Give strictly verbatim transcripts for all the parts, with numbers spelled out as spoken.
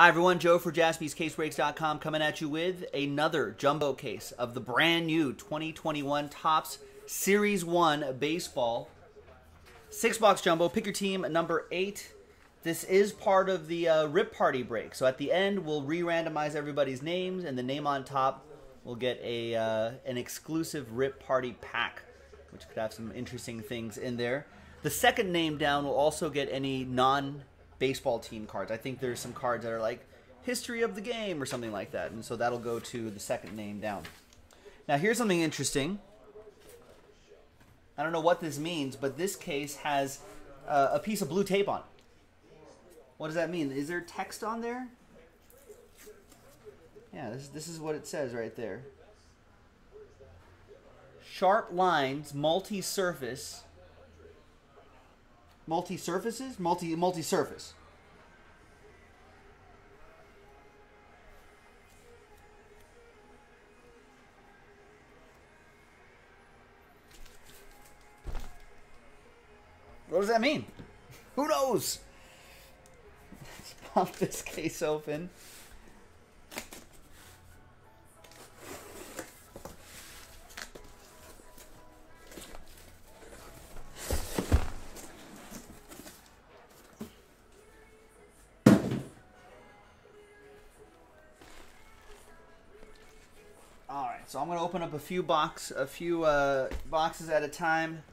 Hi everyone, Joe for Jaspys Case Breaks dot com coming at you with another jumbo case of the brand new twenty twenty-one Topps Series one Baseball. Six box jumbo, pick your team, number eight. This is part of the uh, rip party break. So at the end, we'll re-randomize everybody's names, and the name on top will get a uh, an exclusive rip party pack, which could have some interesting things in there. The second name down will also get any non baseball team cards. I think there's some cards that are like history of the game or something like that, and so that'll go to the second name down. Now here's something interesting. I don't know what this means, but this case has uh, a piece of blue tape on it. What does that mean? Is there text on there? Yeah, this, this is what it says right there. Sharp lines, multi-surface, multi-surfaces? Multi, multi-surface. What does that mean? Who knows? Let's pop this case open. So I'm gonna open up a few box, a few uh, boxes at a time,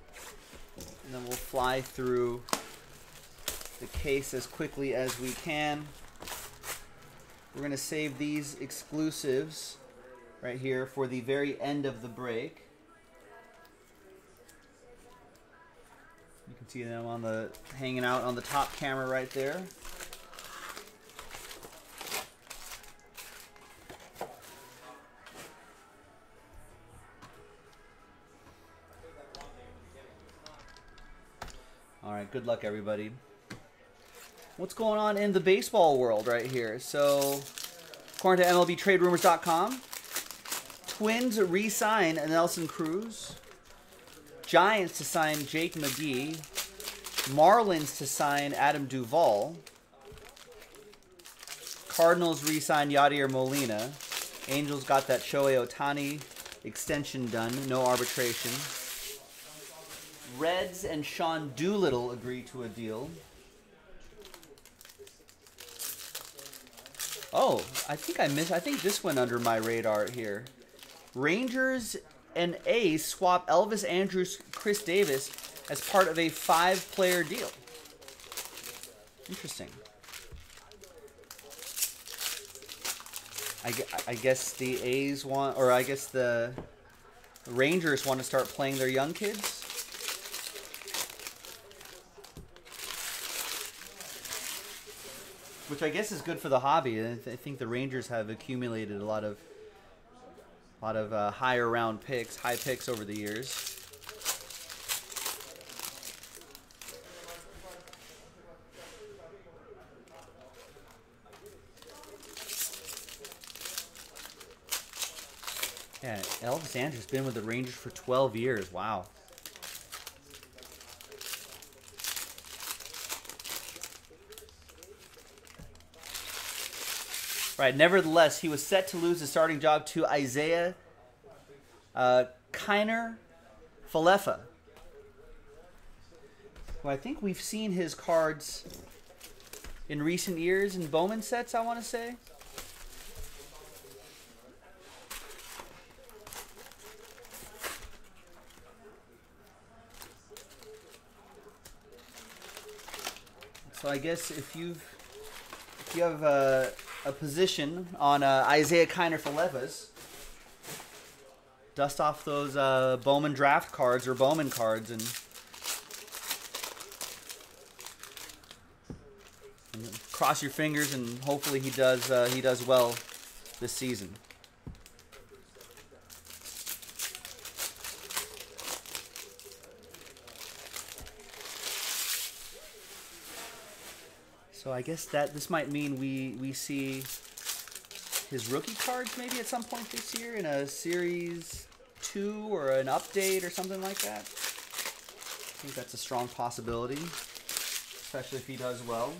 and then we'll fly through the case as quickly as we can. We're gonna save these exclusives right here for the very end of the break. You can see them on the hanging out on the top camera right there. Good luck, everybody. What's going on in the baseball world right here? So, according to M L B Trade Rumors dot com, Twins re-sign Nelson Cruz. Giants to sign Jake McGee. Marlins to sign Adam Duvall. Cardinals re-sign Yadier Molina. Angels got that Shohei Ohtani extension done. No arbitration. Reds and Sean Doolittle agree to a deal. Oh, I think I missed. I think this went under my radar here. Rangers and A's swap Elvis Andrus, Chris Davis as part of a five-player deal. Interesting. I, I guess the A's want, or I guess the Rangers want to start playing their young kids. Which I guess is good for the hobby. I, th I think the Rangers have accumulated a lot of, a lot of uh, higher round picks, high picks over the years. Yeah, Elvis Andrus has been with the Rangers for twelve years. Wow. Right, nevertheless, he was set to lose his starting job to Isaiah uh, Kiner-Falefa, who I think we've seen his cards in recent years in Bowman sets, I want to say. So I guess if you've, if you have... Uh, a position on uh, Isaiah Kiner-Falefa's. Dust off those uh, Bowman draft cards or Bowman cards and, and cross your fingers, and hopefully he does uh, he does well this season. So I guess that this might mean we, we see his rookie cards maybe at some point this year in a Series two or an update or something like that. I think that's a strong possibility, especially if he does well.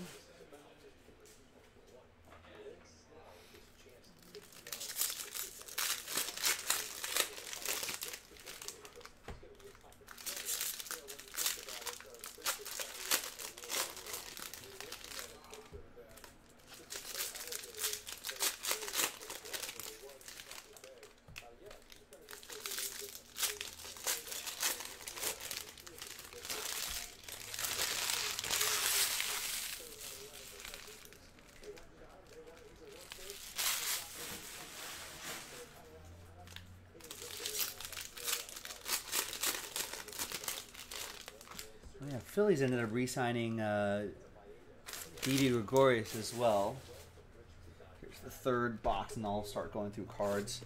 Phillies ended up re-signing uh, Didi Gregorius as well. Here's the third box, and I'll start going through cards.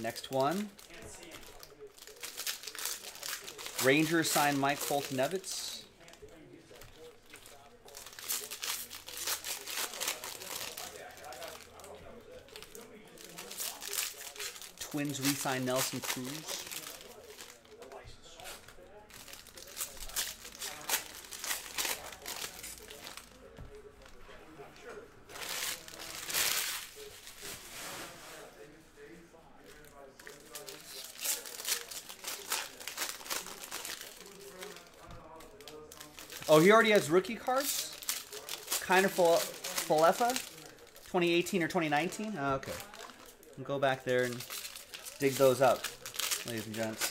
Next one. Rangers signed Mike Foltynewicz. Twins re-signed Nelson Cruz. Oh, he already has rookie cards? Kiner-Falefa? twenty eighteen or twenty nineteen? Oh, okay. I'll go back there and dig those up, ladies and gents.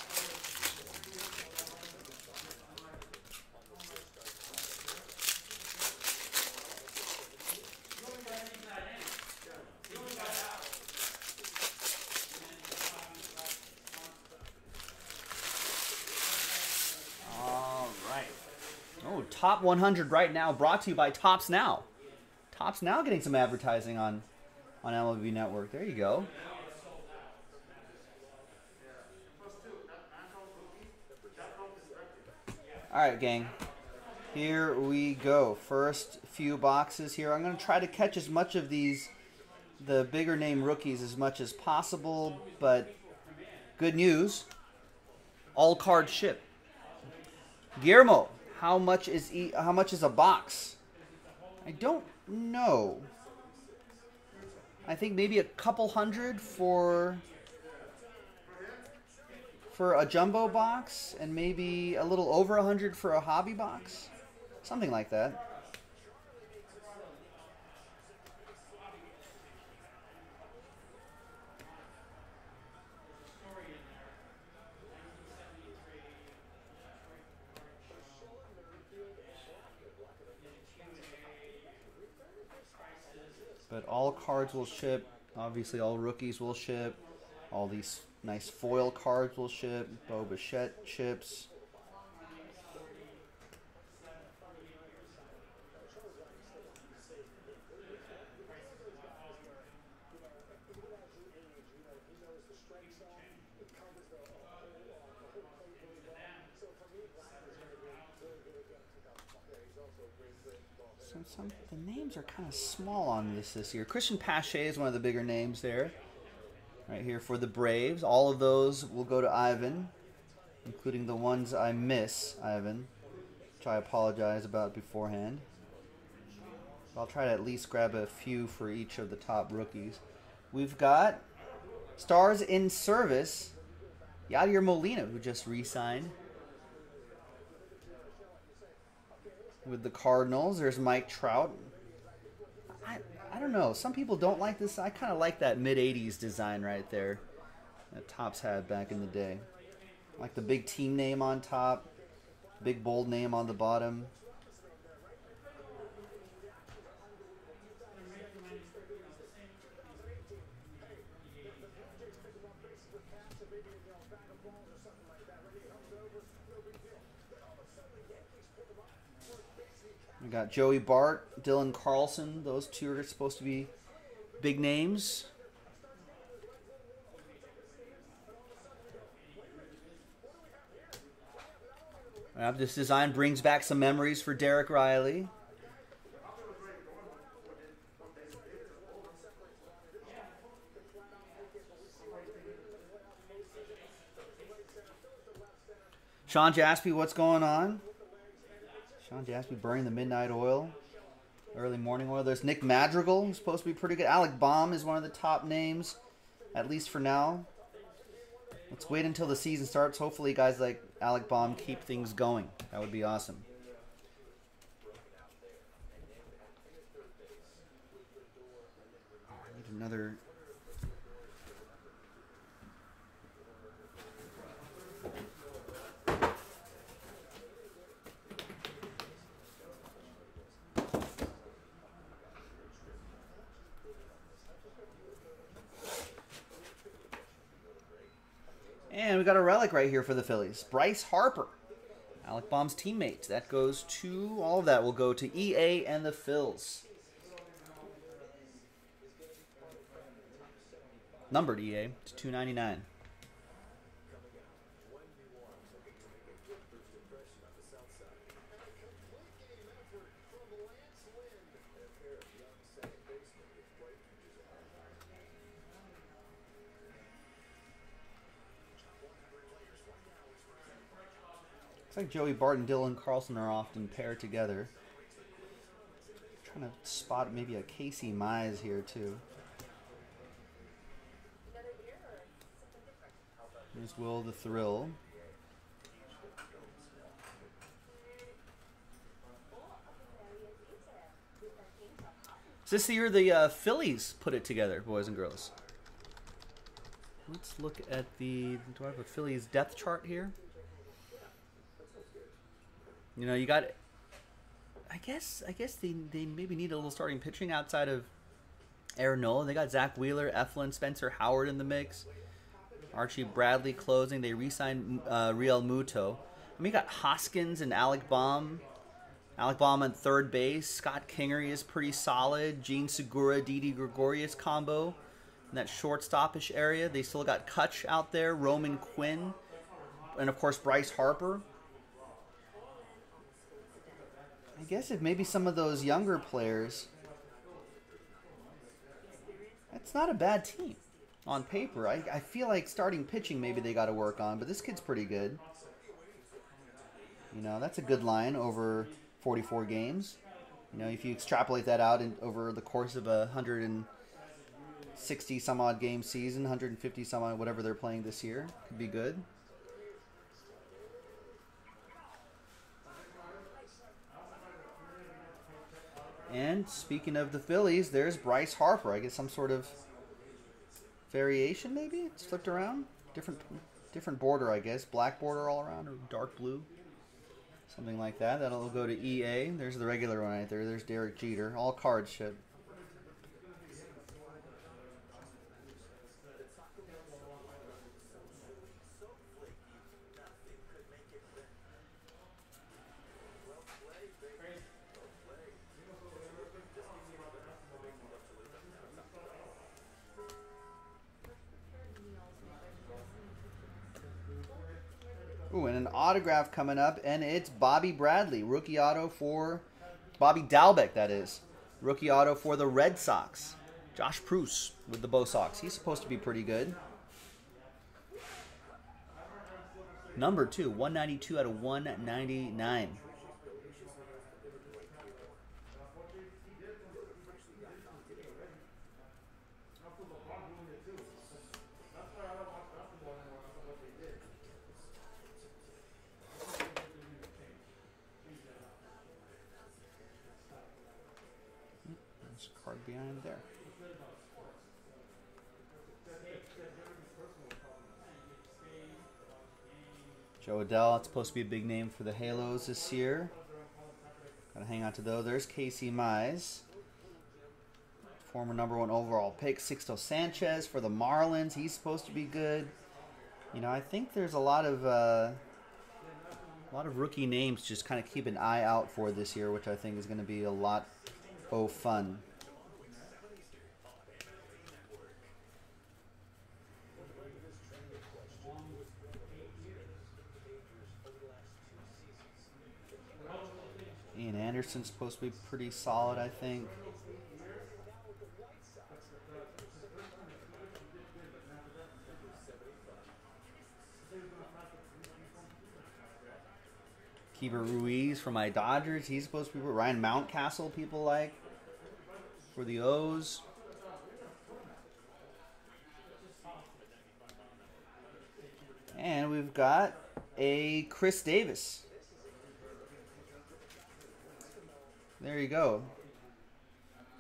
Top one hundred right now, brought to you by Topps Now. Topps Now getting some advertising on, on M L B Network. There you go. All right, gang. Here we go. First few boxes here. I'm going to try to catch as much of these, the bigger name rookies, as much as possible, but good news. All cards ship. Guillermo. How much is e how much is a box? I don't know. I think maybe a couple hundred for for a jumbo box, and maybe a little over a hundred for a hobby box, something like that. But all cards will ship. Obviously, all rookies will ship. All these nice foil cards will ship. Beau Bichette ships. Some, some, the names are kind of small on this this year. Christian Pache is one of the bigger names there. Right here for the Braves. All of those will go to Ivan, including the ones I miss, Ivan, which I apologize about beforehand. But I'll try to at least grab a few for each of the top rookies. We've got Stars in Service, Yadier Molina, who just re-signed with the Cardinals. There's Mike Trout. I, I don't know. Some people don't like this. I kind of like that mid eighties design right there that Topps had back in the day. I like the big team name on top, big bold name on the bottom. We got Joey Bart, Dylan Carlson. Those two are supposed to be big names. Now this design brings back some memories for Derek Riley. Sean Jaspie, what's going on? Sean Jaspie burning the midnight oil, early morning oil. There's Nick Madrigal, who's supposed to be pretty good. Alec Bohm is one of the top names, at least for now. Let's wait until the season starts. Hopefully guys like Alec Bohm keep things going. That would be awesome. another and we got a relic right here for the Phillies. Bryce Harper, Alec Bohm's teammate. That goes to, all of that will go to E A and the Phils. Numbered E A to two ninety-nine. Looks like Joey Bart and Dylan Carlson are often paired together. I'm trying to spot maybe a Casey Mize here too. Here's Will the Thrill. Is this the year the uh, Phillies put it together, boys and girls? Let's look at the, do I have a Phillies depth chart here? You know, you got, I guess, I guess they, they maybe need a little starting pitching outside of Aaron Nola. They got Zach Wheeler, Eflin, Spencer Howard in the mix. Archie Bradley closing. They re-signed uh, Real Muto. I mean, you got Hoskins and Alec Bohm. Alec Bohm at third base. Scott Kingery is pretty solid. Gene Segura, Didi Gregorius combo in that shortstop-ish area. They still got Kutch out there, Roman Quinn, and, of course, Bryce Harper. I guess if maybe some of those younger players, that's not a bad team on paper. I, I feel like starting pitching maybe they got to work on, but this kid's pretty good. You know, that's a good line over forty-four games. You know, if you extrapolate that out in, over the course of a one hundred sixty some odd game season, one hundred fifty some odd, whatever they're playing this year, could be good. And speaking of the Phillies, there's Bryce Harper. I guess some sort of variation, maybe? It's flipped around. Different different border, I guess. Black border all around, or dark blue. Something like that. That'll go to E A. There's the regular one right there. There's Derek Jeter. All cards should. Ooh, and an autograph coming up, and it's Bobby Bradley, rookie auto for Bobby Dalbec, that is. Rookie auto for the Red Sox. Josh Prouse with the Bo Sox. He's supposed to be pretty good. Number two, one ninety-two out of one ninety-nine. Card behind there. Jo Adell, it's supposed to be a big name for the Halos this year. Gotta hang on to those. There's Casey Mize, former number one overall pick. Sixto Sanchez for the Marlins. He's supposed to be good. You know, I think there's a lot of uh, a lot of rookie names. Just kind of keep an eye out for this year, which I think is going to be a lot of fun. Ian Anderson's supposed to be pretty solid, I think. Kiber Ruiz for my Dodgers. He's supposed to be Ryan Mountcastle, people like, for the O's. And we've got a Chris Davis. There you go.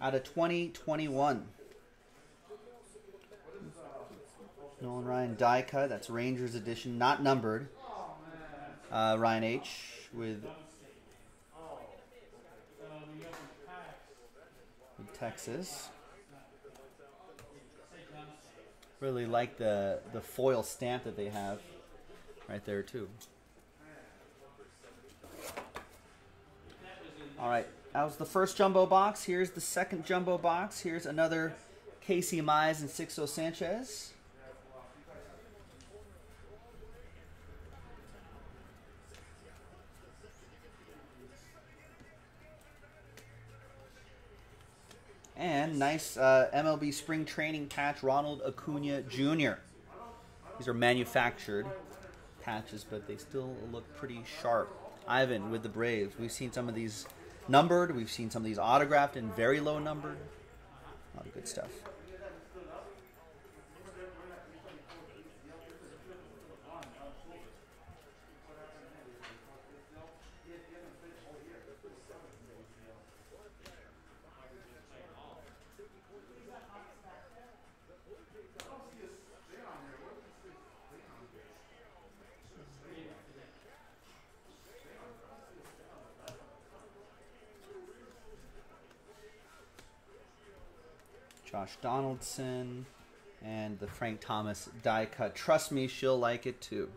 Out of twenty twenty-one. Nolan Ryan die cut. That's Rangers edition, not numbered. Uh, Ryan H. with Texas. Really like the, the foil stamp that they have right there, too. All right, that was the first jumbo box. Here's the second jumbo box. Here's another Casey Mize and Sixto Sanchez. And nice uh, M L B spring training patch, Ronald Acuna Junior These are manufactured patches, but they still look pretty sharp. Ivan with the Braves. We've seen some of these numbered. We've seen some of these autographed and very low numbered. A lot of good stuff. Josh Donaldson, and the Frank Thomas die cut. Trust me, she'll like it too.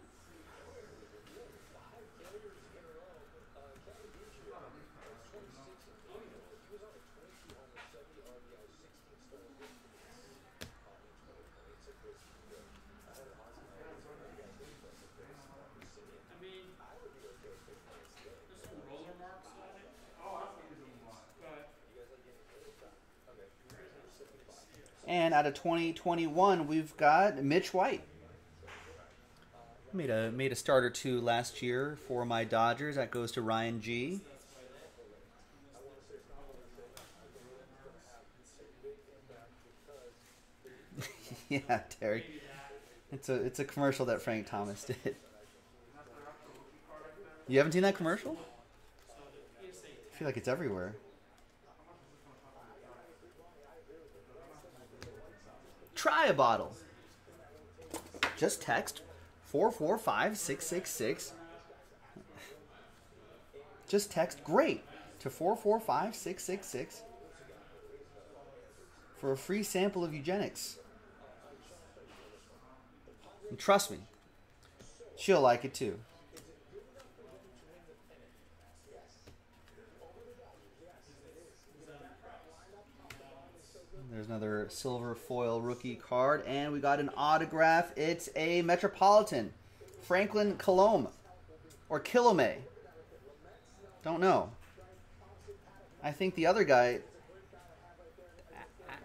And out of twenty twenty-one, we've got Mitch White. Made a made a start or two last year for my Dodgers. That goes to Ryan G. Yeah, Derek. It's a it's a commercial that Frank Thomas did. You haven't seen that commercial? I feel like it's everywhere. Try a bottle. Just text four four five, six six six. Just text great to four four five, six six six for a free sample of eugenics. And trust me, she'll like it too. There's another silver foil rookie card, and we got an autograph. It's a Metropolitan, Franklin Colome, or Kilome. Don't know. I think the other guy,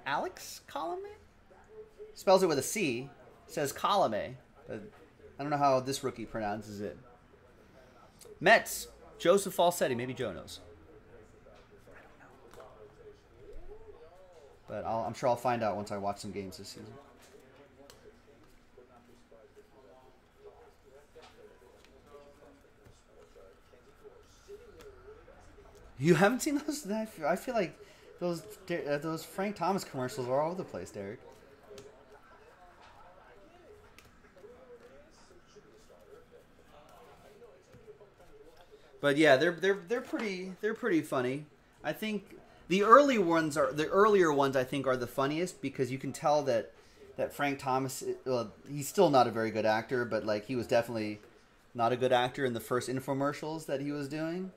Alex Colome, spells it with a C, says Colome, but I don't know how this rookie pronounces it. Mets, Joseph Falsetti. Maybe Joe knows. But I'll, I'm sure I'll find out once I watch some games this season. You haven't seen those? I feel like those uh, those Frank Thomas commercials are all over the place, Derek. But yeah, they're they're they're pretty they're pretty funny. I think. The early ones are the earlier ones. I think are the funniest because you can tell that that Frank Thomas, well, he's still not a very good actor, but like he was definitely not a good actor in the first infomercials that he was doing,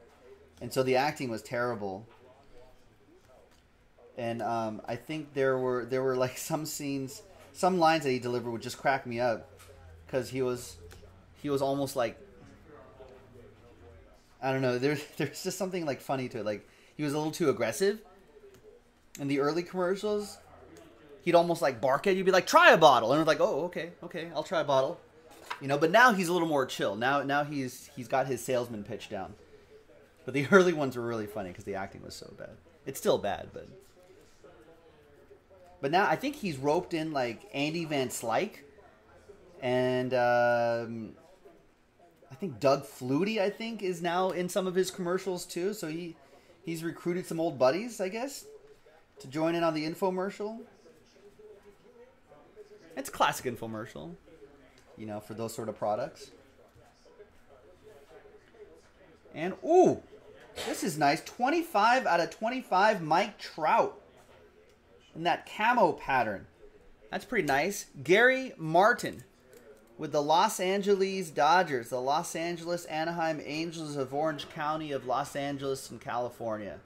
and so the acting was terrible. And um, I think there were there were like some scenes, some lines that he delivered would just crack me up because he was he was almost like, I don't know. There's there's just something like funny to it, like. He was a little too aggressive. In the early commercials, he'd almost like bark at you, be like, try a bottle. And we're like, oh, okay, okay, I'll try a bottle. You know, but now he's a little more chill. Now now he's he's got his salesman pitch down. But the early ones were really funny because the acting was so bad. It's still bad, but But now I think he's roped in like Andy Van Slyke and um, I think Doug Flutie, I think, is now in some of his commercials too, so he He's recruited some old buddies, I guess, to join in on the infomercial. It's a classic infomercial, you know, for those sort of products. And, ooh, this is nice. twenty-five out of twenty-five Mike Trout in that camo pattern. That's pretty nice. Gary Martin with the Los Angeles Dodgers, the Los Angeles Anaheim Angels of Orange County of Los Angeles in California.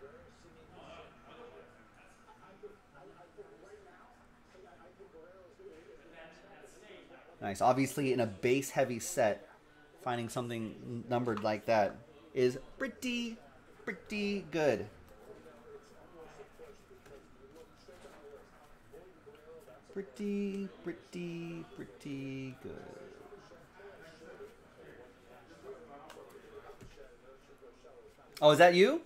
Nice. Obviously, in a base-heavy set, finding something numbered like that is pretty, pretty good. Pretty, pretty, pretty good. Oh, is that you?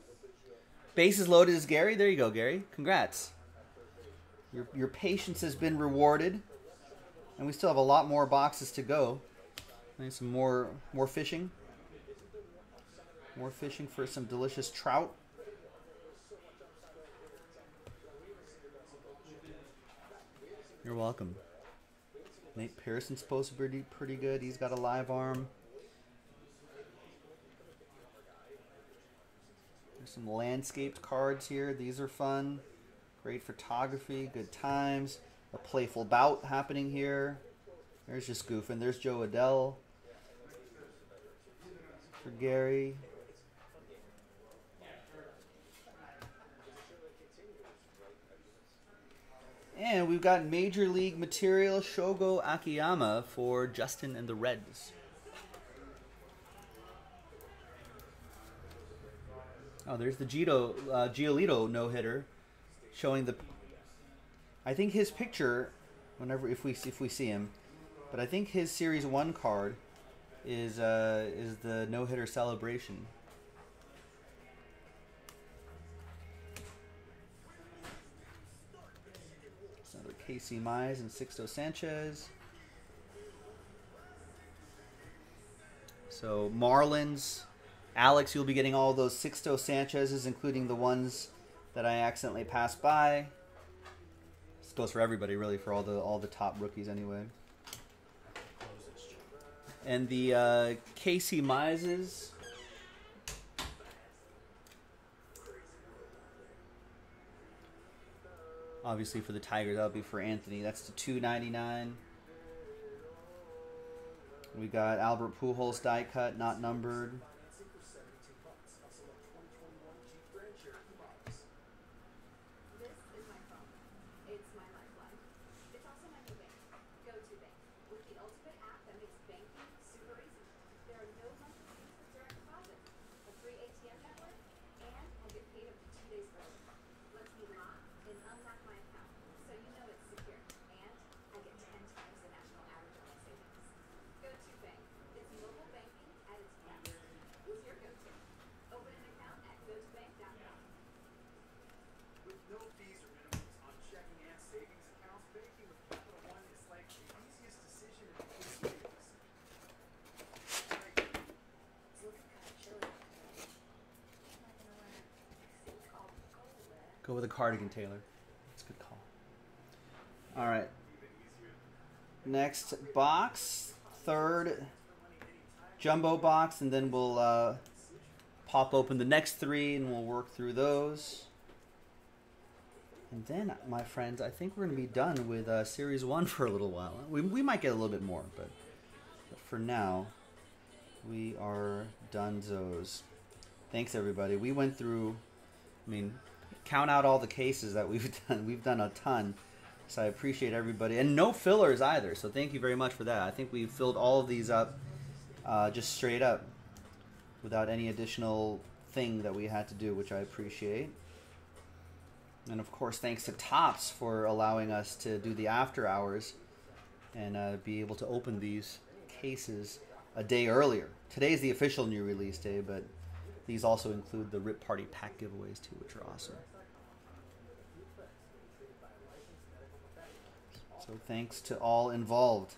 Bases loaded is Gary. There you go, Gary. Congrats. Your, your patience has been rewarded. And we still have a lot more boxes to go. And some more, more fishing. More fishing for some delicious trout. You're welcome. Nate Pearson's supposed to be pretty good. He's got a live arm. There's some landscaped cards here. These are fun. Great photography. Good times. A playful bout happening here. There's just goofing. There's Jo Adell for Gary. And we've got Major League material Shogo Akiyama for Justin and the Reds. Oh, there's the Gito, uh, Giolito no-hitter showing the... I think his picture, whenever if we if we see him, but I think his Series One card is uh, is the no hitter celebration. It's another Casey Mize and Sixto Sanchez. So Marlins, Alex, you'll be getting all those Sixto Sanchez's, including the ones that I accidentally passed by. Goes for everybody, really, for all the all the top rookies, anyway. And the uh, Casey Mize's, obviously for the Tigers, that'll be for Anthony. That's the two ninety-nine. We got Albert Pujols die cut, not numbered. Go with a cardigan, Taylor. That's a good call. All right. Next box, third jumbo box, and then we'll uh, pop open the next three, and we'll work through those. And then, my friends, I think we're going to be done with uh, Series one for a little while. We, we might get a little bit more, but, but for now, we are donezos. Thanks, everybody. We went through, I mean... count out all the cases that we've done. We've done a ton, so I appreciate everybody. And no fillers either, so thank you very much for that. I think we filled all of these up uh, just straight up without any additional thing that we had to do, which I appreciate. And, of course, thanks to Topps for allowing us to do the after hours and uh, be able to open these cases a day earlier. Today is the official new release day, but these also include the Rip Party Pack giveaways, too, which are awesome. So thanks to all involved.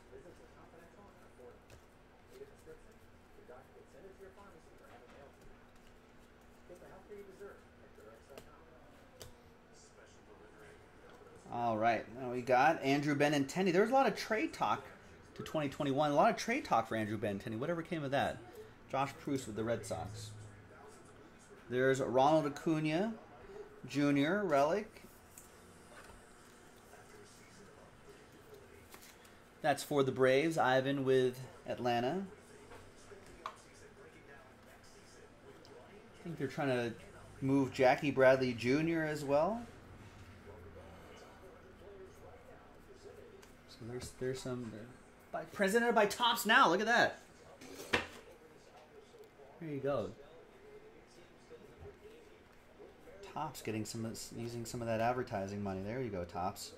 All right, now we got Andrew Benintendi. There was a lot of trade talk to twenty twenty-one. A lot of trade talk for Andrew Benintendi. Whatever came of that? Josh Prouse with the Red Sox. There's Ronald Acuna Junior relic. That's for the Braves. Ivan with Atlanta. I think they're trying to move Jackie Bradley Junior as well. So there's there's some by, presented by Topps now. Look at that. There you go. Topps getting some of, using some of that advertising money. There you go, Topps.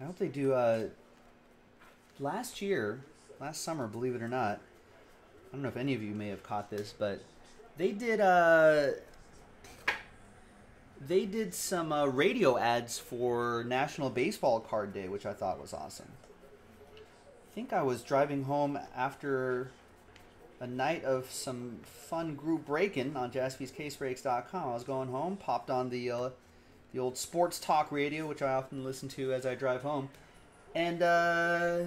I hope they do. Uh, last year, last summer, believe it or not, I don't know if any of you may have caught this, but they did. Uh, they did some uh, radio ads for National Baseball Card Day, which I thought was awesome. I think I was driving home after a night of some fun group break-in on Jaspys Case Breaks dot com. I was going home, popped on the. Uh, The old sports talk radio, which I often listen to as I drive home. And uh,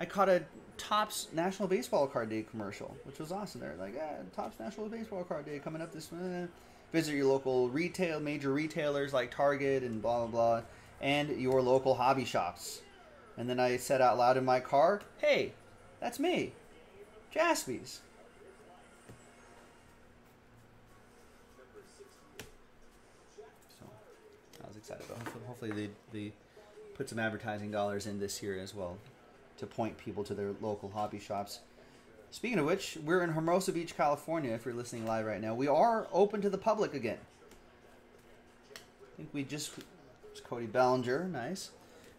I caught a Topps National Baseball Card Day commercial, which was awesome. They're like, yeah, Topps National Baseball Card Day coming up this month. Visit your local retail, major retailers like Target and blah, blah, blah, and your local hobby shops. And then I said out loud in my car, hey, that's me, Jaspys. But hopefully, hopefully they, they put some advertising dollars in this year as well to point people to their local hobby shops. Speaking of which, we're in Hermosa Beach, California, if you're listening live right now. We are open to the public again. I think we just... It's Cody Bellinger. Nice.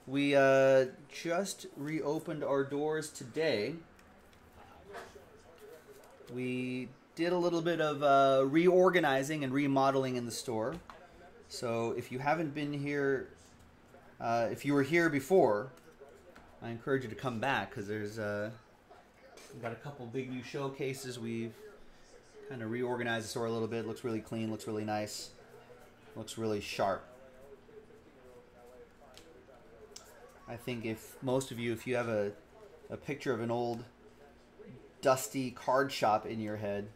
We uh, just reopened our doors today. We did a little bit of uh, reorganizing and remodeling in the store. So if you haven't been here, uh, if you were here before, I encourage you to come back because there's uh, we've got a couple big new showcases. We've kind of reorganized the store a little bit. It looks really clean. Looks really nice. Looks really sharp. I think if most of you, if you have a, a picture of an old dusty card shop in your head,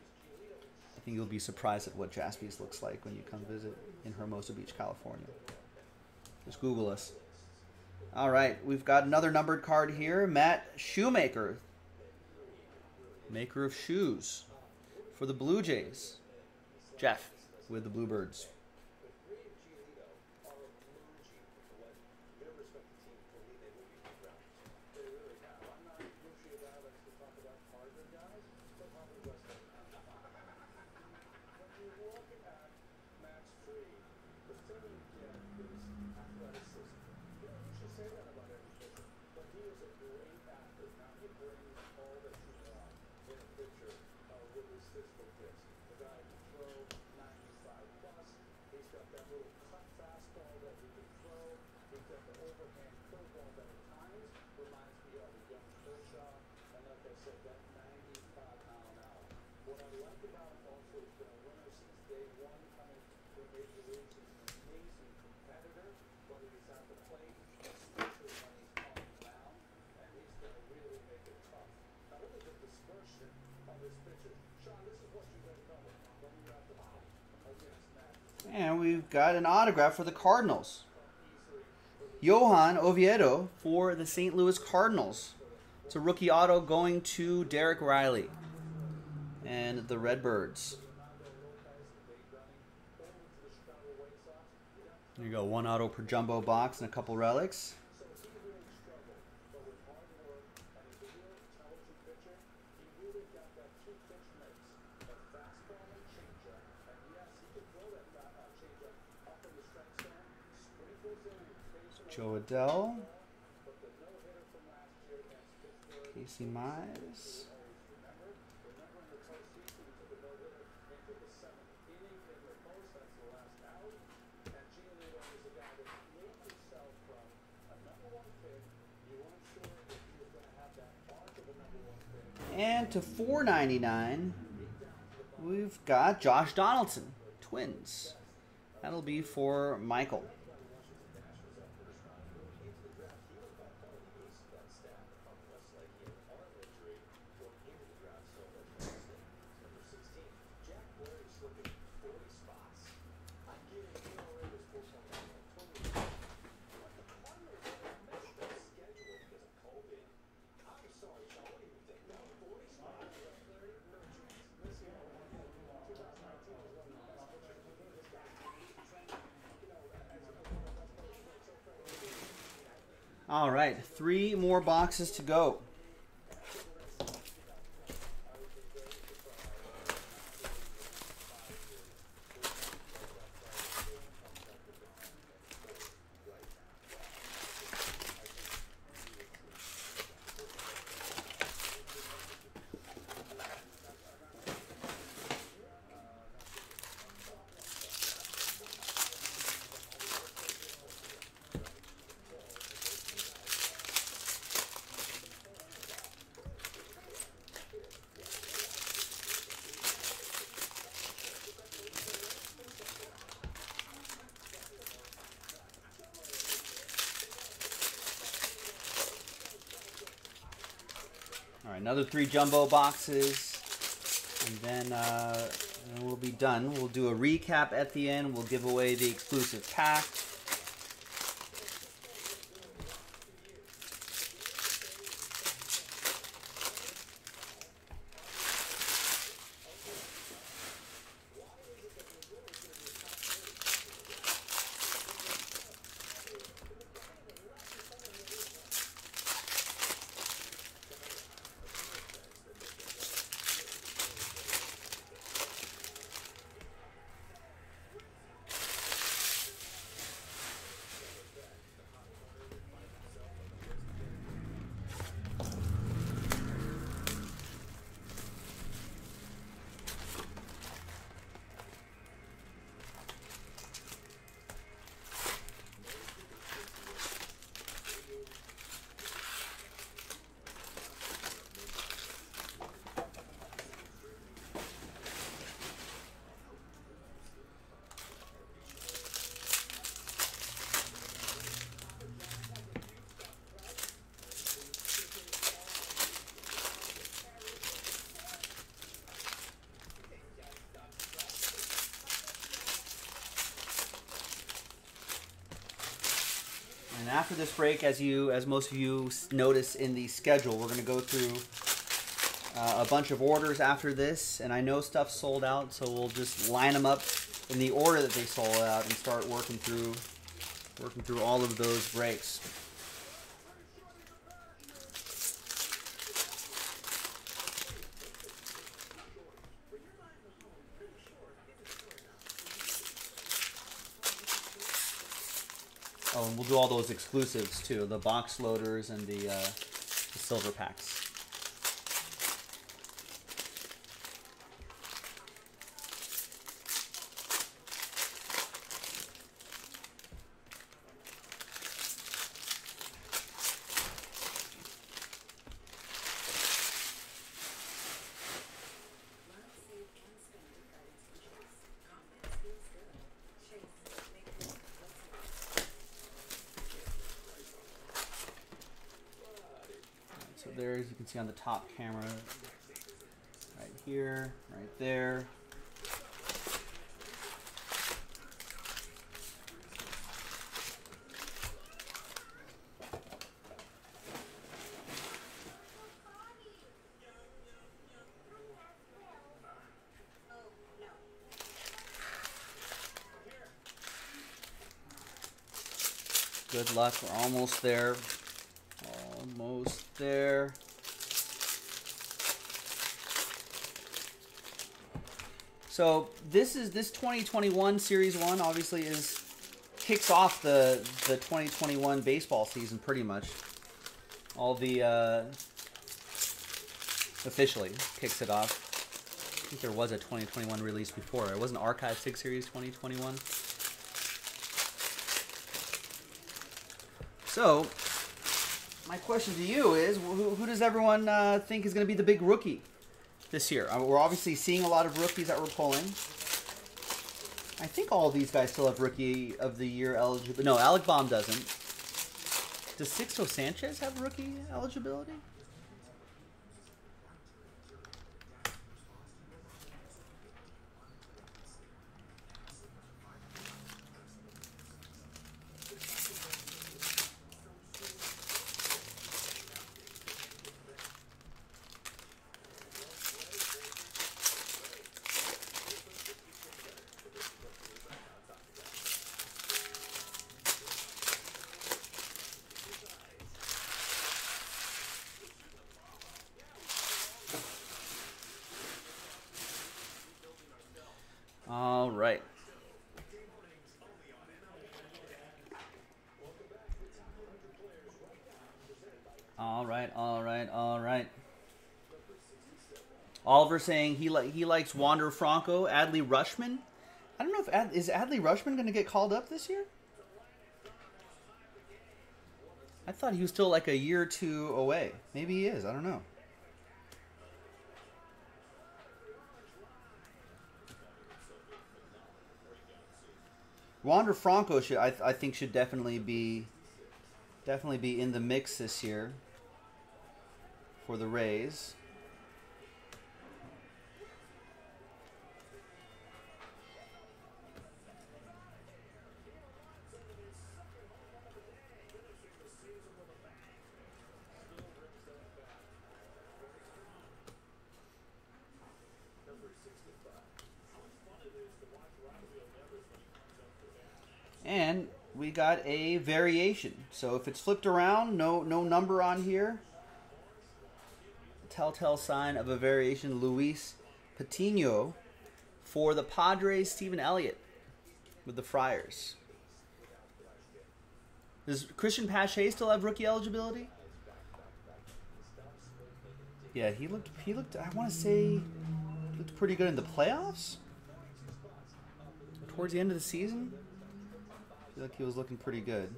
I think you'll be surprised at what Jaspys looks like when you come visit in Hermosa Beach, California. Just Google us. All right, we've got another numbered card here. Matt Shoemaker, maker of shoes for the Blue Jays. Jeff with the Bluebirds. And we've got an autograph for the Cardinals. Johan Oviedo for the Saint Louis Cardinals. It's a rookie auto going to Derek Riley and the Redbirds. There you go, one auto per jumbo box and a couple relics. Jo Adell, Casey Mize, And to four ninety-nine, we've got Josh Donaldson, Twins. That'll be for Michael. All right, three more boxes to go. Another three jumbo boxes, and then uh, we'll be done. We'll do a recap at the end. We'll give away the exclusive pack. After this break, as you, as most of you notice in the schedule, we're going to go through uh, a bunch of orders after this. And I know stuff sold out, so we'll just line them up in the order that they sold out and start working through, working through all of those breaks. Oh, and we'll do all those exclusives, too. The box loaders and the, uh, the silver packs. There, as you can see on the top camera, right here, right there. Good luck, we're almost there. Almost there. So this is this twenty twenty-one Series one obviously is kicks off the the twenty twenty-one baseball season pretty much. All the uh, officially kicks it off. I think there was a twenty twenty-one release before. It wasn't Archive six Series twenty twenty-one. So my question to you is, who, who does everyone uh, think is going to be the big rookie this year? I mean, we're obviously seeing a lot of rookies that we're pulling. I think all these guys still have Rookie of the Year eligibility. No, Alec Bohm doesn't. Does Sixto Sanchez have rookie eligibility? All right. All right, all right, all right. Oliver saying he li he likes Wander Franco, Adley Rutschman. I don't know if Ad is Adley Rutschman going to get called up this year? I thought he was still like a year or two away. Maybe he is. I don't know. Wander Franco should, I, th I think, should definitely be, definitely be in the mix this year for the Rays. And we got a variation. So if it's flipped around, no no number on here. Telltale sign of a variation, Luis Patino for the Padres, Stephen Elliott with the Friars. Does Christian Pache still have rookie eligibility? Yeah, he looked he looked I want to say looked pretty good in the playoffs. Towards the end of the season. I feel like he was looking pretty good.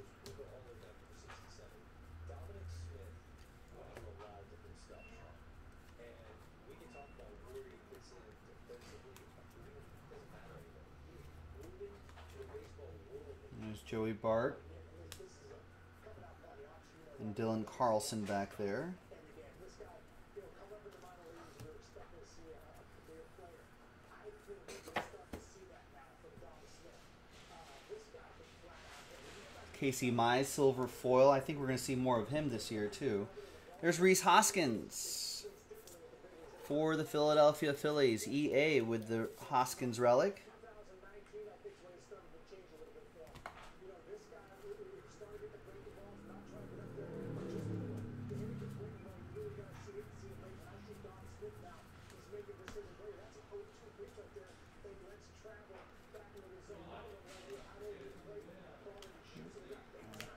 There's Joey Bart and Dylan Carlson back there. Casey Mize, silver foil. I think we're going to see more of him this year, too. There's Reese Hoskins for the Philadelphia Phillies. E A with the Hoskins relic.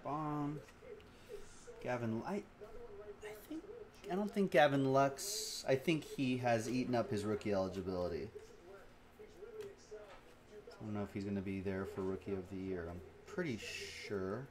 Bomb. Gavin, I, I think I don't think Gavin Lux. I think he has eaten up his rookie eligibility. I don't know if he's going to be there for Rookie of the Year. I'm pretty sure.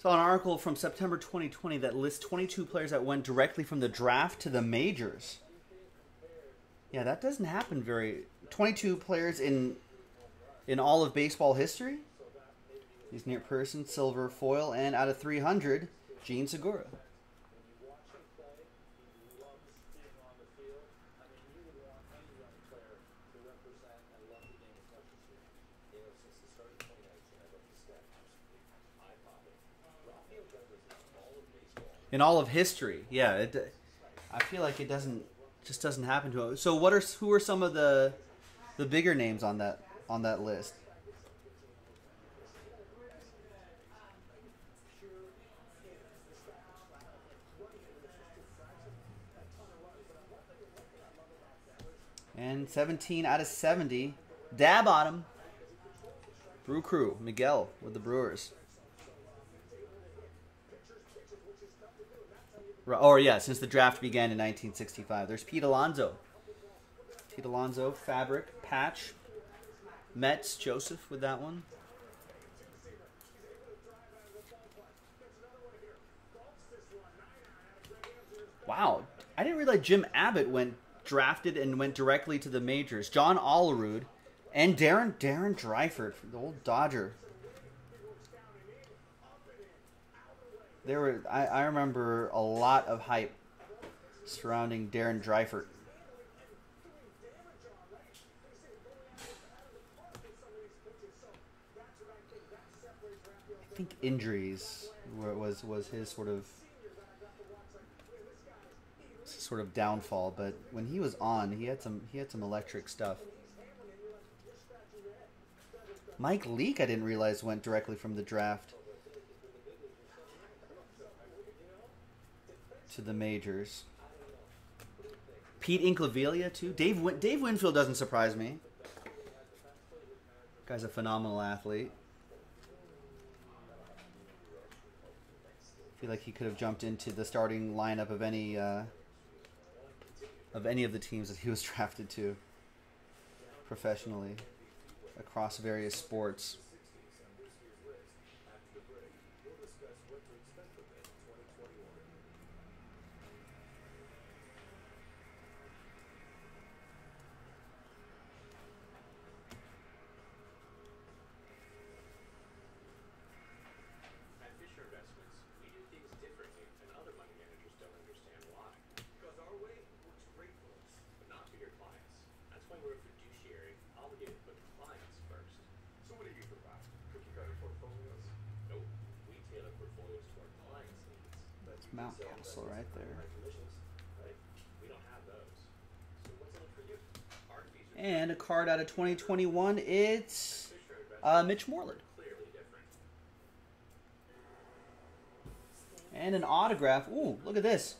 Saw an article from September twenty twenty that lists twenty-two players that went directly from the draft to the majors. Yeah, that doesn't happen very. twenty-two players in in all of baseball history. He's near person, silver foil, and out of three hundred, Gene Segura. In all of history, yeah, it, I feel like it doesn't just doesn't happen to him. So, what are who are some of the the bigger names on that on that list? And seventeen out of seventy. Dab Bottom. Brew Crew, Miguel with the Brewers. Or yeah, since the draft began in nineteen sixty-five. There's Pete Alonso. Pete Alonso, Fabric, Patch. Mets, Joseph with that one. Wow. I didn't realize Jim Abbott went drafted and went directly to the majors. John Olerud and Darren Darren Dreyford, the old Dodger. There were I, I remember a lot of hype surrounding Darren Dreyford. I think injuries were, was was his sort of sort of downfall, but when he was on, he had some he had some electric stuff. Mike Leake, I didn't realize went directly from the draft to the majors. Pete Inclaviglia too. Dave Win Dave Winfield doesn't surprise me. Guy's a phenomenal athlete. I feel like he could have jumped into the starting lineup of any uh, of any of the teams that he was drafted to professionally across various sports. Mount Castle right there. And a card out of twenty twenty-one, it's uh, Mitch Moreland. And an autograph. Ooh, look at this.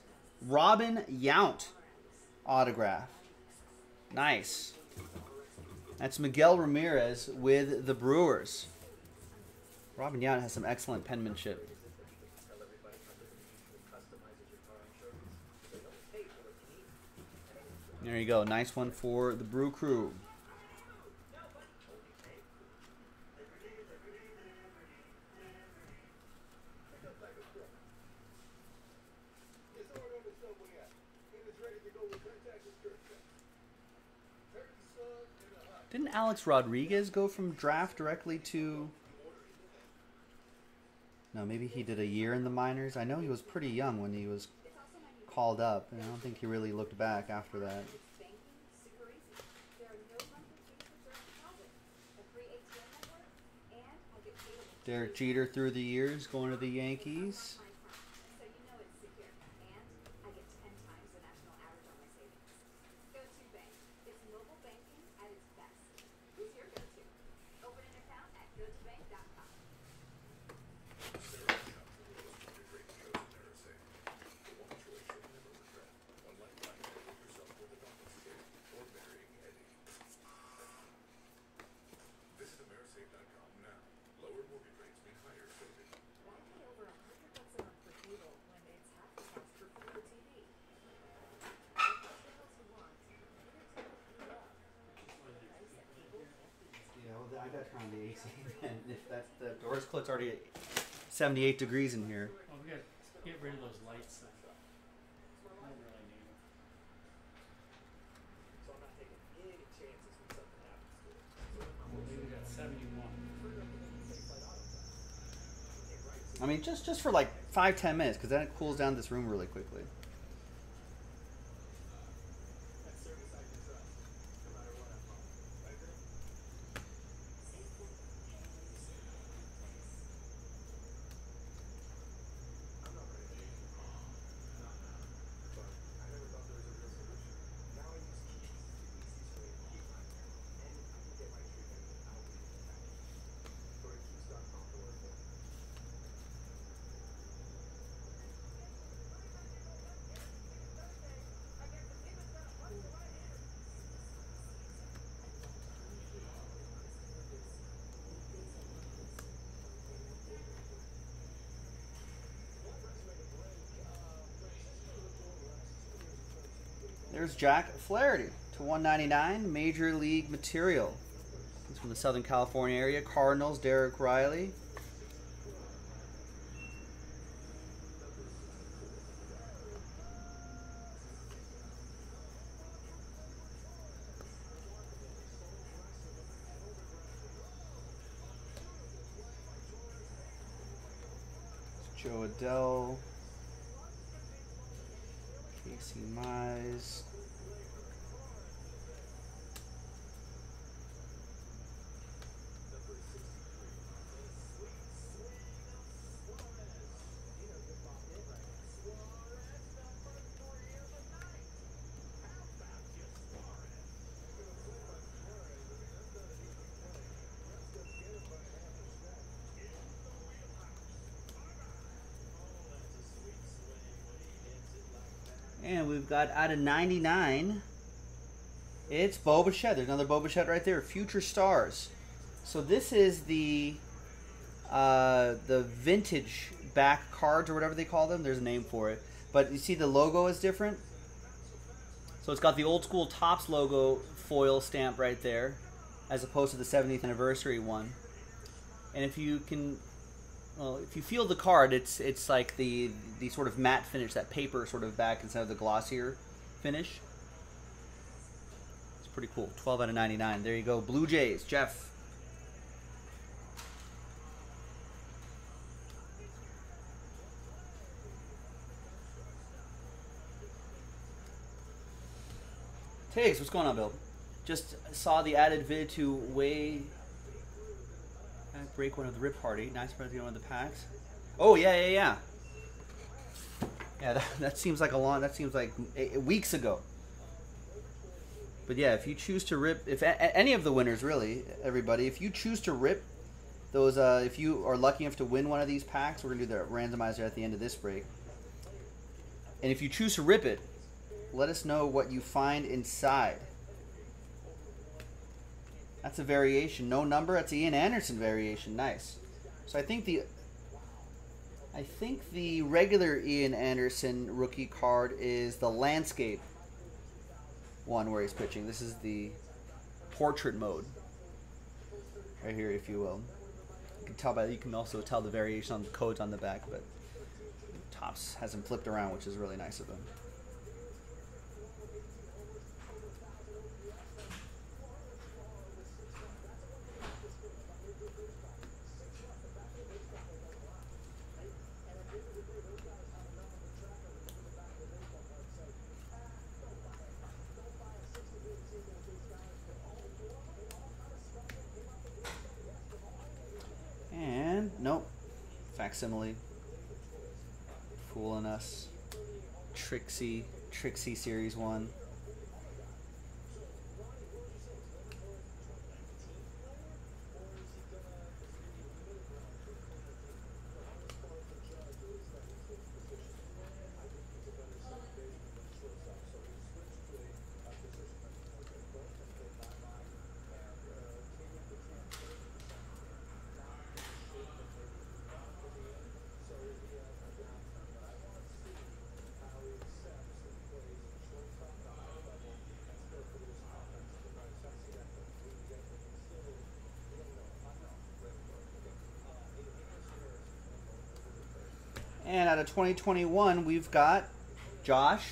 Robin Yount autograph. Nice. That's Miguel Ramirez with the Brewers. Robin Yount has some excellent penmanship. There you go. Nice one for the Brew Crew. Didn't Alex Rodriguez go from draft directly to... No, maybe he did a year in the minors. I know he was pretty young when he was... called up, and I don't think he really looked back after that. Derek Jeter through the years, going to the Yankees. If that's the door's closed, it's already at seventy-eight degrees in here. Oh, we gotta get rid of those lights. I don't really need them. So I'm not taking any chances when something happens. We got seventy-one. I mean, just just for like five ten minutes, because then it cools down this room really quickly. There's Jack Flaherty to one ninety-nine, Major League Material. He's from the Southern California area. Cardinals, Derek Riley. Jo Adell, Casey Mize, and we've got out of ninety-nine, it's Beau Bichette. There's another Beau Bichette right there. Future Stars. So this is the uh, the vintage back cards or whatever they call them. There's a name for it, but you see the logo is different. So it's got the old school Topps logo foil stamp right there, as opposed to the seventieth anniversary one. And if you can. Well, if you feel the card, it's it's like the the sort of matte finish, that paper sort of back instead of the glossier finish. It's pretty cool. twelve out of ninety-nine. There you go. Blue Jays, Jeff. Tiggs, what's going on, Bill? Just saw the added vid to Way. Break one of the rip party. Nice break one of the packs. Oh yeah, yeah, yeah. Yeah, that, that seems like a long. That seems like weeks ago. But yeah, if you choose to rip, if a, any of the winners, really, everybody, if you choose to rip those, uh, if you are lucky enough to win one of these packs, we're gonna do the randomizer at the end of this break. And if you choose to rip it, let us know what you find inside. That's a variation. No number. That's the Ian Anderson variation. Nice. So I think the I think the regular Ian Anderson rookie card is the landscape one where he's pitching. This is the portrait mode. Right here, if you will. You can tell by you can also tell the variation on the codes on the back, but Topps has them flipped around, which is really nice of them. Facsimile, fooling us. Trixie, Trixie Series one. And out of twenty twenty-one, we've got Josh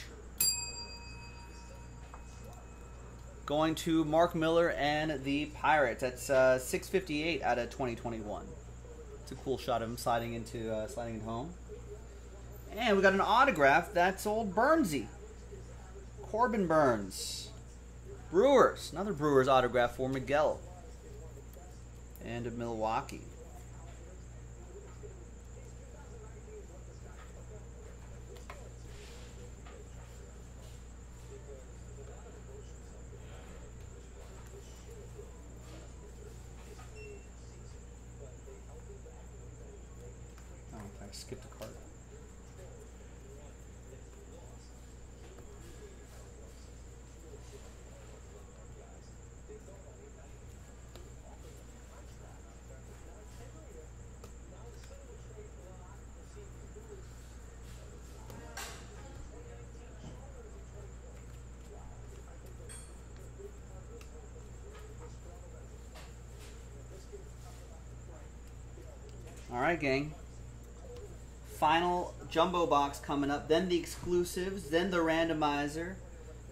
going to Mark Miller and the Pirates. That's uh, six fifty-eight out of twenty twenty-one. It's a cool shot of him sliding into uh, sliding it home. And we got an autograph. That's old Burnsy, Corbin Burns, Brewers. Another Brewers autograph for Miguel and Milwaukee. Skip the card. All right, gang. Final jumbo box coming up, then the exclusives, then the randomizer,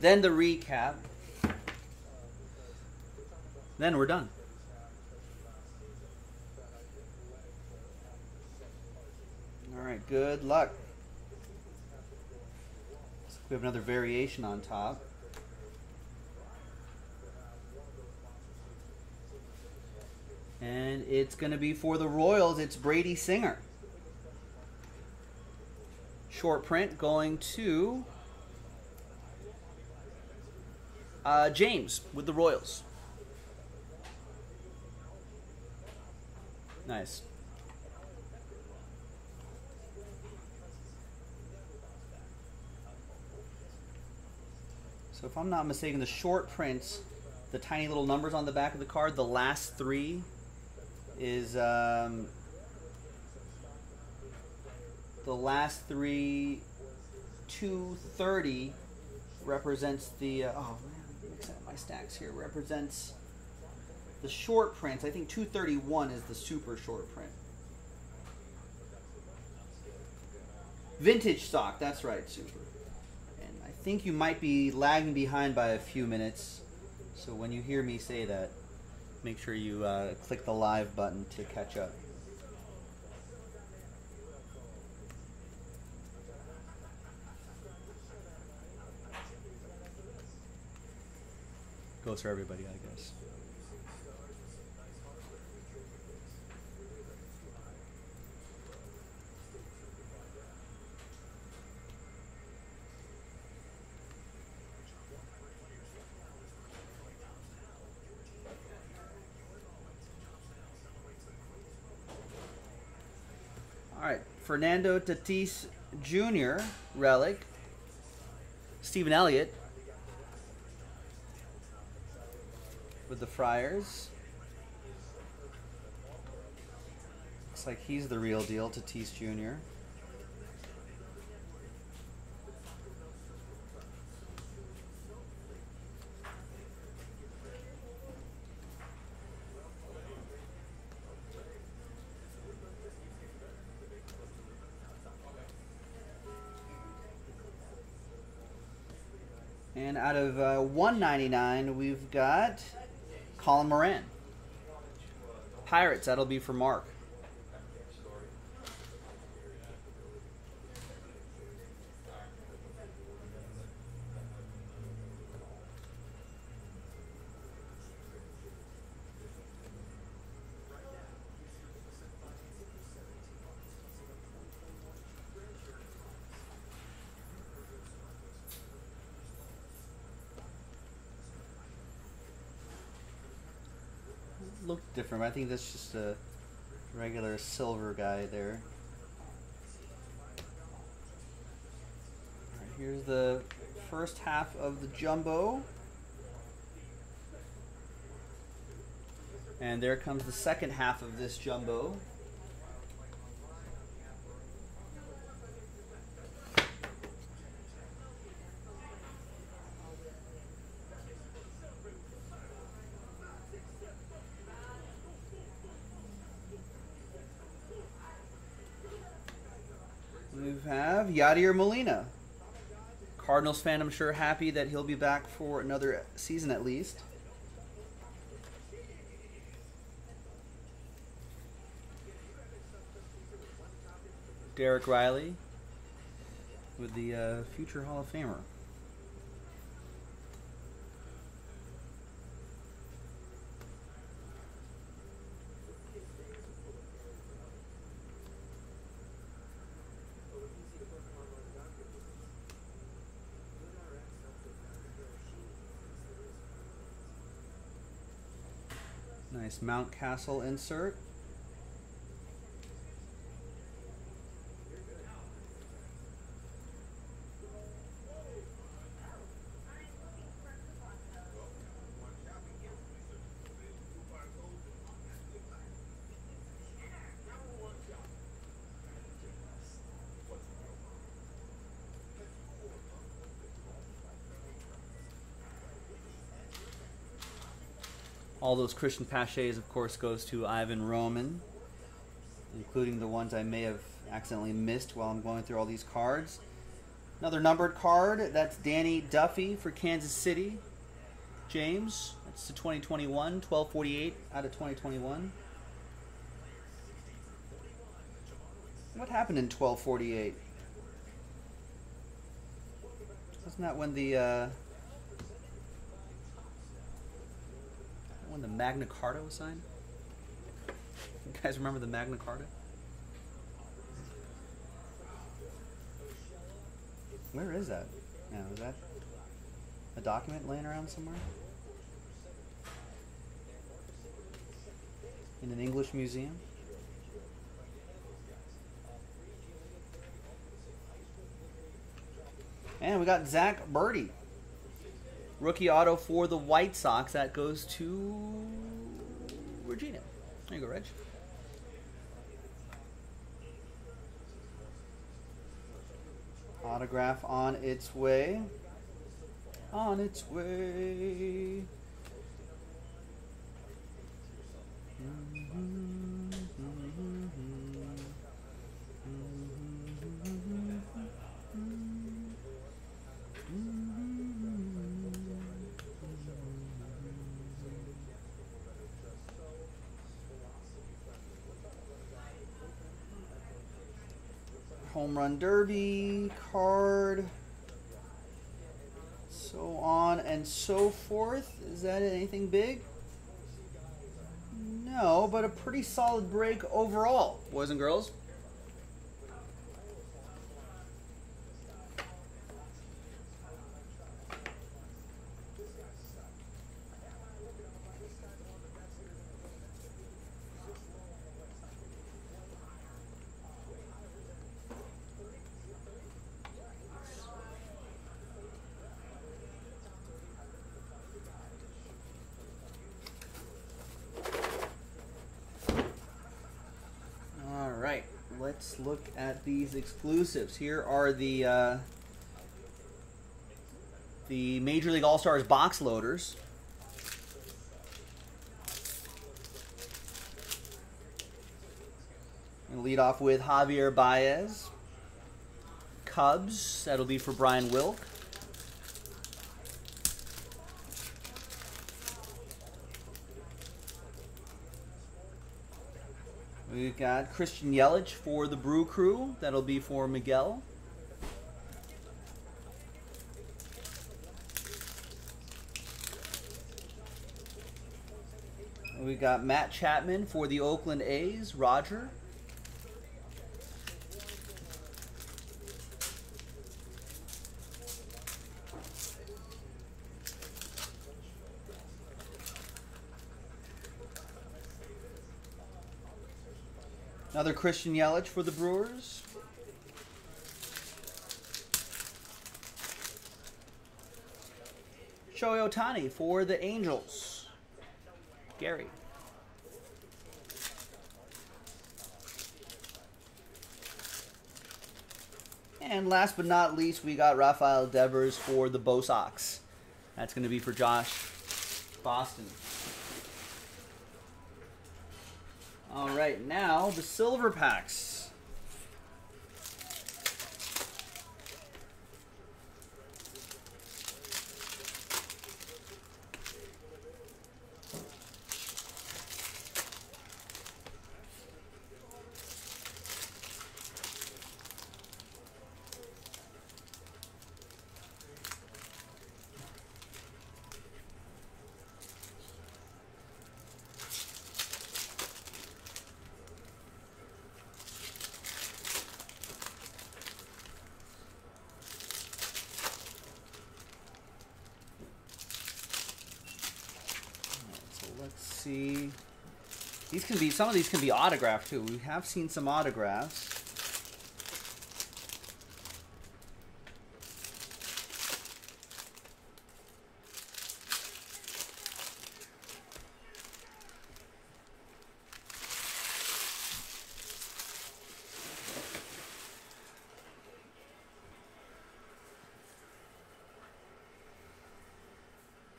then the recap. Then we're done. All right, good luck. We have another variation on top. And it's going to be for the Royals. It's Brady Singer. Short print going to uh, James with the Royals. Nice. So if I'm not mistaken, the short prints, the tiny little numbers on the back of the card, the last three is um, the last three, two thirty represents the, uh, oh man, mix up my stacks here, represents the short prints. I think two thirty-one is the super short print. Vintage stock, that's right, super. And I think you might be lagging behind by a few minutes, so when you hear me say that, make sure you uh, click the live button to catch up. Goes for everybody, I guess. All right, Fernando Tatis Junior relic, Stephen Elliott with the Friars. Looks like he's the real deal, Tatis Junior And out of uh, one ninety-nine, we've got Colin Moran. Pirates, that'll be for Mark. Looked different, but I think that's just a regular silver guy there. All right, here's the first half of the jumbo. And there comes the second half of this jumbo. Yadier Molina. Cardinals fan, I'm sure, happy that he'll be back for another season at least. Derek Riley with the uh, future Hall of Famer. Nice Mountcastle insert. All those Christian Paches, of course, goes to Ivan Roman. including the ones I may have accidentally missed while I'm going through all these cards. Another numbered card, that's Danny Duffy for Kansas City. James, that's the twenty twenty-one, twelve forty-eight out of twenty twenty-one. What happened in twelve forty-eight? Wasn't that when the uh, when the Magna Carta was signed? You guys remember the Magna Carta? Where is that? Now, is that a document laying around somewhere? In an English museum? And we got Zach Birdie. Rookie auto for the White Sox. That goes to Regina. There you go, Reg. Autograph on its way. On its way. Mm-hmm, mm-hmm, mm-hmm, mm-hmm. Home Run Derby card. So on and so forth. Is that anything big? No, but a pretty solid break overall, boys and girls. Let's look at these exclusives. Here are the uh, the Major League All-Stars box loaders. I'm gonna lead off with Javier Baez. Cubs, that'll be for Brian Wilk. We've got Christian Yelich for the Brew Crew. That'll be for Miguel. We've got Matt Chapman for the Oakland A's, Roger. Another Christian Yelich for the Brewers. Shohei Ohtani for the Angels. Gary. And last but not least, we got Rafael Devers for the Bo Sox. That's going to be for Josh Boston. All right, now the silver packs. See, these can be, some of these can be autographed too. We have seen some autographs.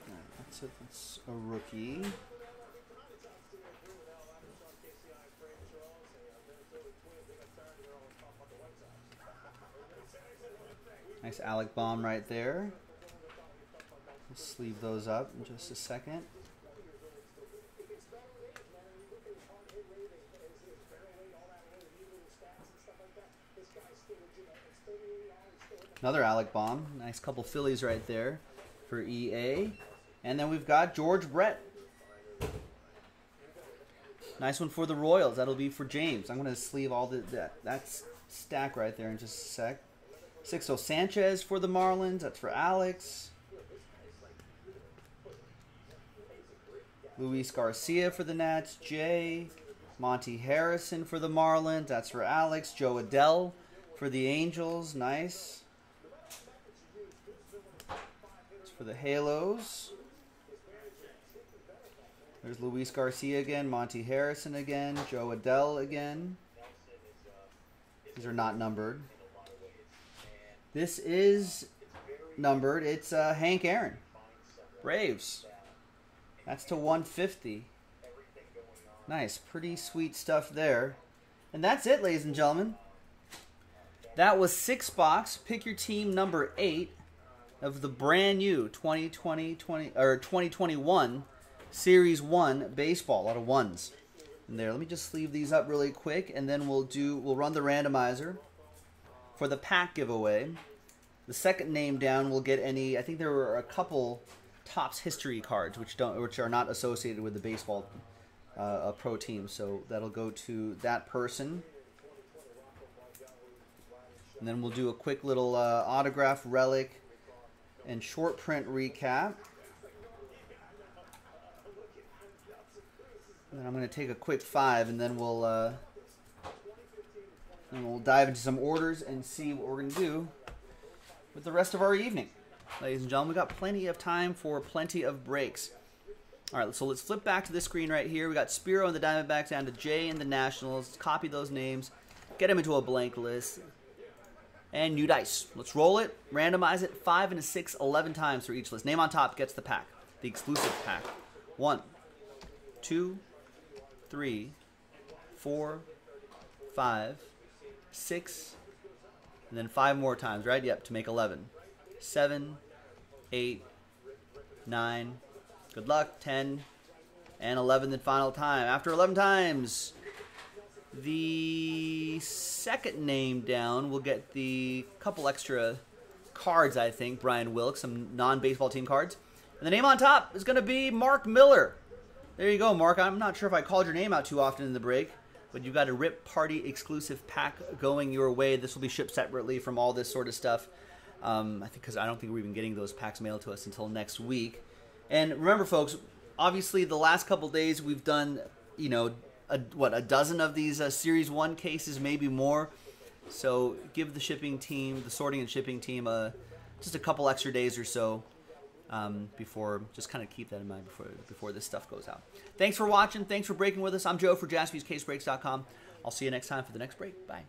All right, that's a, that's a rookie. Nice Alec Bohm right there. We'll sleeve those up in just a second. Another Alec Bohm. Nice couple Phillies right there for E A. And then we've got George Brett. Nice one for the Royals. That'll be for James. I'm going to sleeve all the, that, that stack right there in just a sec. Sixto Sanchez for the Marlins. That's for Alex. Luis Garcia for the Nats. Jay. Monty Harrison for the Marlins. That's for Alex. Jo Adell for the Angels. Nice. That's for the Halos. There's Luis Garcia again, Monty Harrison again, Jo Adell again. These are not numbered. This is numbered. It's uh, Hank Aaron, Braves. That's to one fifty. Nice, pretty sweet stuff there. And that's it, ladies and gentlemen. That was six box. Pick your team number eight of the brand new twenty twenty, twenty, or twenty twenty-one. Series one baseball, a lot of ones in there. Let me just sleeve these up really quick, and then we'll do we'll run the randomizer for the pack giveaway. The second name down will get any. I think there were a couple Topps history cards which don't which are not associated with the baseball uh, pro team, so that'll go to that person. And then we'll do a quick little uh, autograph, relic, and short print recap. Then I'm going to take a quick five, and then we'll uh, and we'll dive into some orders and see what we're going to do with the rest of our evening. Ladies and gentlemen, we got plenty of time for plenty of breaks. All right, so let's flip back to this screen right here. We got Spiro and the Diamondbacks down to Jay and the Nationals. Copy those names, get them into a blank list, and new dice. Let's roll it, randomize it five and a six, eleven times for each list. Name on top gets the pack, the exclusive pack. One, two. Three, four, five, six, and then five more times, right? Yep, to make eleven. Seven, eight, nine, good luck, ten, and eleven, then final time. After eleven times, the second name down will get the couple extra cards, I think, Brian Wilkes, some non-baseball team cards. And the name on top is going to be Mark Miller. There you go, Mark. I'm not sure if I called your name out too often in the break, but you've got a R I P Party exclusive pack going your way. This will be shipped separately from all this sort of stuff. Um, I think because I don't think we're even getting those packs mailed to us until next week. And remember, folks, obviously the last couple days we've done, you know, a, what, a dozen of these uh, Series one cases, maybe more. So give the shipping team, the sorting and shipping team, uh, just a couple extra days or so. Um, before, just kind of keep that in mind before before this stuff goes out. Thanks for watching. Thanks for breaking with us. I'm Joe for Jaspys Case Breaks dot com. I'll see you next time for the next break. Bye.